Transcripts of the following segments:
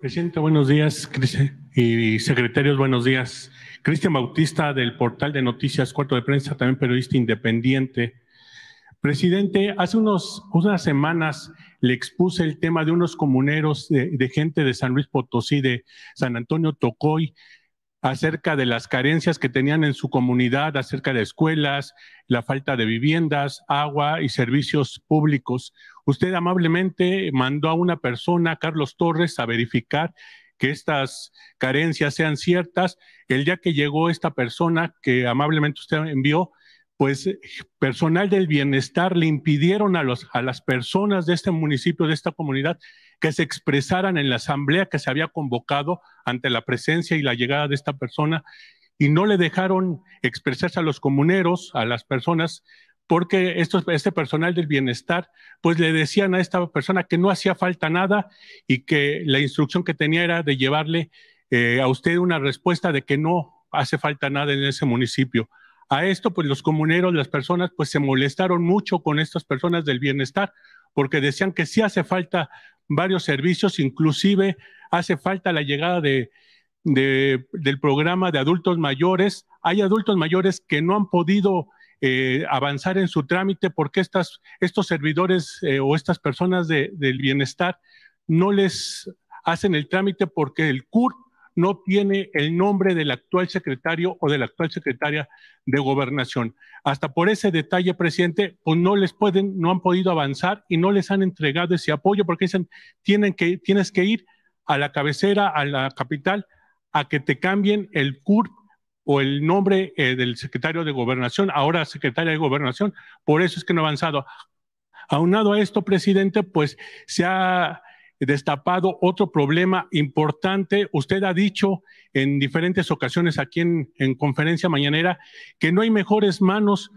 Presidente, buenos días. Y secretarios, buenos días. Cristian Bautista, del portal de noticias Cuarto de Prensa, también periodista independiente. Presidente, hace unas semanas le expuse el tema de unos comuneros de gente de San Luis Potosí, de San Antonio Tocoy, acerca de las carencias que tenían en su comunidad, acerca de escuelas, la falta de viviendas, agua y servicios públicos. Usted amablemente mandó a una persona, Carlos Torres, a verificar que estas carencias sean ciertas. El día que llegó esta persona que amablemente usted envió, pues personal del bienestar le impidieron a las personas de este municipio, de esta comunidad, que se expresaran en la asamblea que se había convocado ante la presencia y la llegada de esta persona, y no le dejaron expresarse a los comuneros, a las personas, porque este personal del bienestar, pues le decían a esta persona que no hacía falta nada y que la instrucción que tenía era de llevarle a usted una respuesta de que no hace falta nada en ese municipio. A esto, pues los comuneros, las personas, pues se molestaron mucho con estas personas del bienestar, porque decían que sí hace falta varios servicios, inclusive hace falta la llegada del programa de adultos mayores. Hay adultos mayores que no han podido avanzar en su trámite porque estos servidores o estas personas del bienestar no les hacen el trámite porque el CURP no tiene el nombre del actual secretario o de la actual secretaria de Gobernación. Hasta por ese detalle, presidente, pues no han podido avanzar y no les han entregado ese apoyo porque dicen, tienes que ir a la cabecera, a la capital, a que te cambien el CURP o el nombre del secretario de Gobernación, ahora secretaria de Gobernación. Por eso es que no ha avanzado. Aunado a esto, presidente, pues se ha destapado otro problema importante. Usted ha dicho en diferentes ocasiones aquí en conferencia mañanera que no hay mejores manos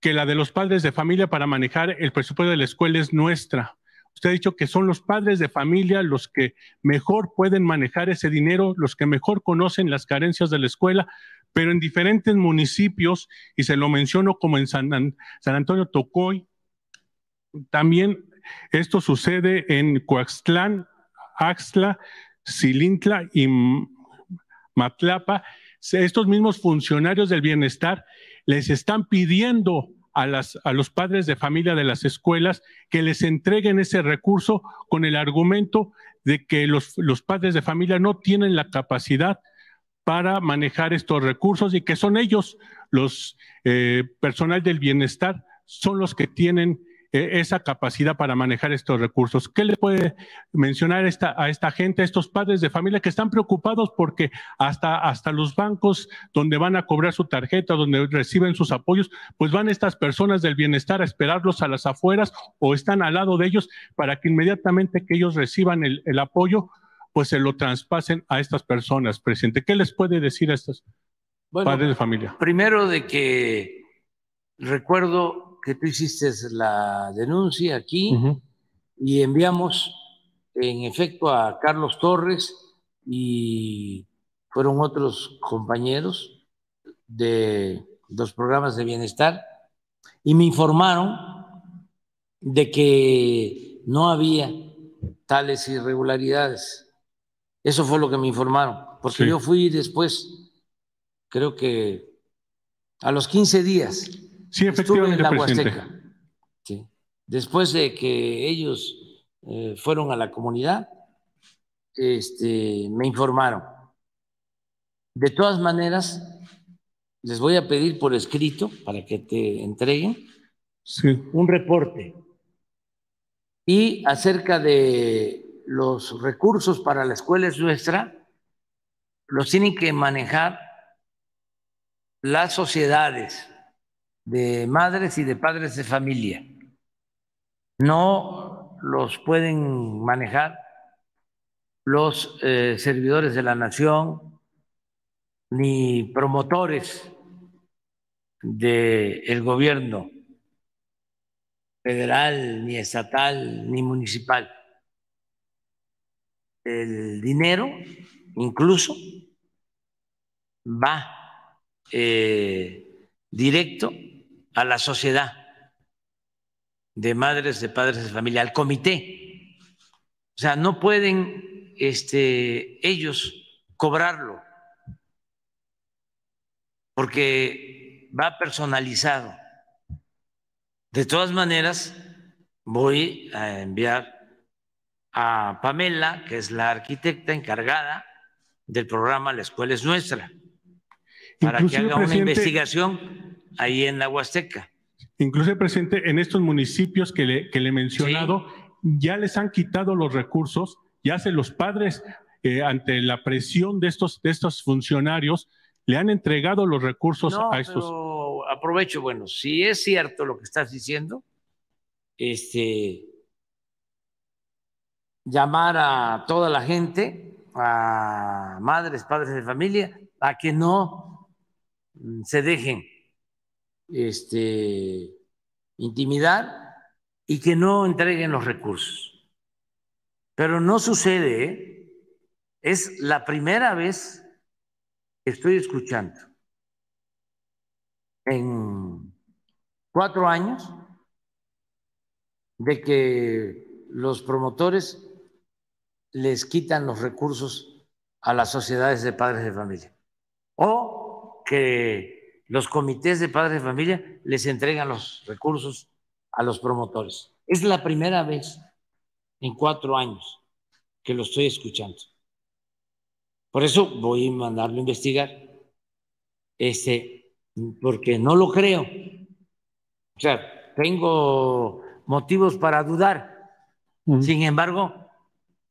que la de los padres de familia para manejar el presupuesto de La Escuela es Nuestra. Usted ha dicho que son los padres de familia los que mejor pueden manejar ese dinero, los que mejor conocen las carencias de la escuela, pero en diferentes municipios, y se lo menciono como en San Antonio Tocoy, también esto sucede en Coaxlán, Axtla, Silintla y Matlapa. Estos mismos funcionarios del bienestar les están pidiendo a los padres de familia de las escuelas que les entreguen ese recurso con el argumento de que los padres de familia no tienen la capacidad para manejar estos recursos y que son ellos, los personal del bienestar, son los que tienen esa capacidad para manejar estos recursos. ¿Qué le puede mencionar a esta gente, a estos padres de familia que están preocupados porque hasta los bancos donde van a cobrar su tarjeta, donde reciben sus apoyos, pues van estas personas del bienestar a esperarlos a las afueras o están al lado de ellos para que inmediatamente que ellos reciban el apoyo, pues se lo traspasen a estas personas, presidente? ¿Qué les puede decir a estos padres de familia? Primero de que recuerdo que tú hiciste la denuncia aquí y enviamos en efecto a Carlos Torres y fueron otros compañeros de los programas de bienestar y me informaron de que no había tales irregularidades. Eso fue lo que me informaron, porque yo fui después, creo que a los 15 días. Sí, efectivamente, estuve en la Huasteca. Sí. Después de que ellos fueron a la comunidad, me informaron. De todas maneras, les voy a pedir por escrito, para que te entreguen, un reporte. Y acerca de los recursos para La Escuela es Nuestra, los tienen que manejar las sociedades de madres y de padres de familia. No los pueden manejar los servidores de la nación ni promotores del gobierno federal, ni estatal, ni municipal. El dinero incluso va directo a la sociedad de madres de padres de familia, al comité. O sea, no pueden ellos cobrarlo, porque va personalizado. De todas maneras, voy a enviar a Pamela, que es la arquitecta encargada del programa La Escuela es Nuestra, para inclusive, que haga una investigación ahí en la Huasteca. Inclusive, presidente, en estos municipios que le he mencionado, sí, ya les han quitado los recursos, ya se los padres, ante la presión de estos funcionarios, le han entregado los recursos a estos. Pero aprovecho, bueno, si es cierto lo que estás diciendo, llamar a toda la gente, a madres, padres de familia, a que no se dejen intimidar y que no entreguen los recursos. Pero no sucede, ¿eh? Es la primera vez que estoy escuchando en 4 años de que los promotores les quitan los recursos a las sociedades de padres de familia, o que los comités de padres de familia les entregan los recursos a los promotores. Es la primera vez en 4 años que lo estoy escuchando. Por eso voy a mandarlo a investigar, porque no lo creo. O sea, tengo motivos para dudar. Sin embargo,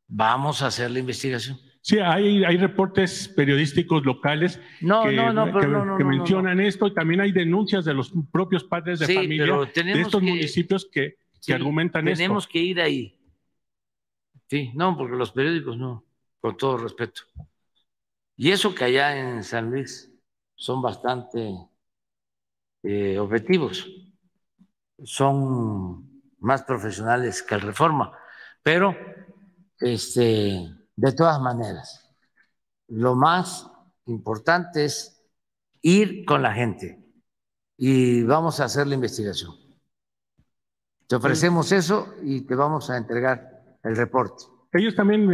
vamos a hacer la investigación. Sí, hay reportes periodísticos locales que mencionan esto, y también hay denuncias de los propios padres de familia de estos municipios que argumentan esto. Tenemos que ir ahí. Sí, no, porque los periódicos no, con todo respeto. Y eso que allá en San Luis son bastante objetivos, son más profesionales que el Reforma, pero de todas maneras, lo más importante es ir con la gente, y vamos a hacer la investigación. Te ofrecemos eso y te vamos a entregar el reporte. Ellos también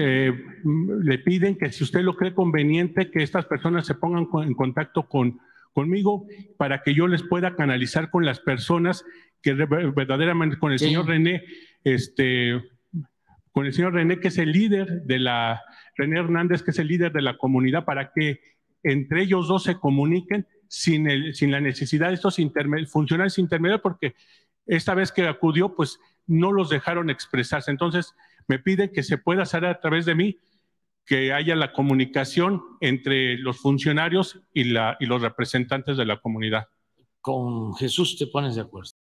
le piden que, si usted lo cree conveniente, que estas personas se pongan en contacto conmigo para que yo les pueda canalizar con las personas que verdaderamente, con el señor René, con el señor René, que es el líder de la, René Hernández, que es el líder de la comunidad, para que entre ellos dos se comuniquen sin la necesidad de estos funcionarios intermedios, porque esta vez que acudió, pues no los dejaron expresarse. Entonces, me piden que se pueda hacer a través de mí, que haya la comunicación entre los funcionarios y los representantes de la comunidad. Con Jesús te pones de acuerdo.